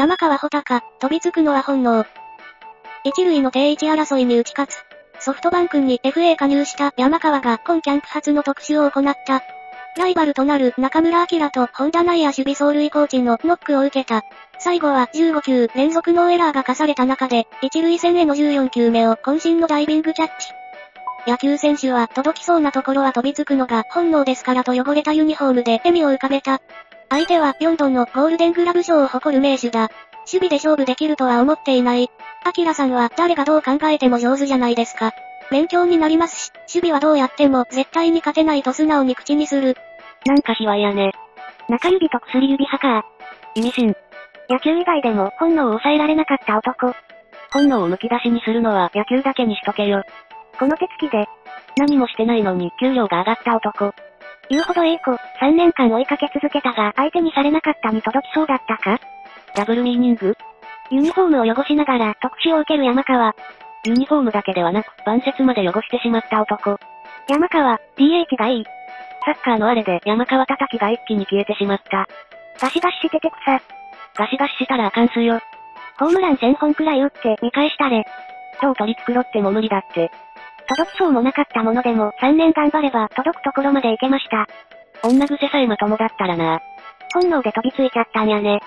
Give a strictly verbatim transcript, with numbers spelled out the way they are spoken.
山川穂高、飛びつくのは本能。一塁の定位置争いに打ち勝つ。ソフトバンクに エフエー 加入した山川が今キャンプ初の特集を行った。ライバルとなる中村晃と本田内野守備走塁コーチのノックを受けた。最後はじゅうご球連続ノーエラーが課された中で、一塁線へのじゅうよん球目を渾身のダイビングキャッチ。野球選手は届きそうなところは飛びつくのが本能ですからと汚れたユニフォームで笑みを浮かべた。相手はよんどのゴールデングラブ賞を誇る名手だ。守備で勝負できるとは思っていない。晃さんは誰がどう考えても上手じゃないですか。勉強になりますし、守備はどうやっても絶対に勝てないと素直に口にする。なんか卑猥やね。中指と薬指派か。意味深。野球以外でも本能を抑えられなかった男。本能をむき出しにするのは野球だけにしとけよ。この手つきで、何もしてないのに給料が上がった男。言うほどええ子、さんねんかん追いかけ続けたが相手にされなかったに届きそうだったか？ダブルミーニング？ユニフォームを汚しながら特集を受ける山川。ユニフォームだけではなく、関節まで汚してしまった男。山川、ディーエイチ がいい。サッカーのあれで山川叩きが一気に消えてしまった。ガシガシしてて草。ガシガシしたらあかんすよ。ホームランせんほんくらい打って見返したれ。どう取り繕っても無理だって。届きそうもなかったものでもさんねん頑張れば届くところまで行けました。女癖さえまともだったらな。本能で飛びついちゃったんやね。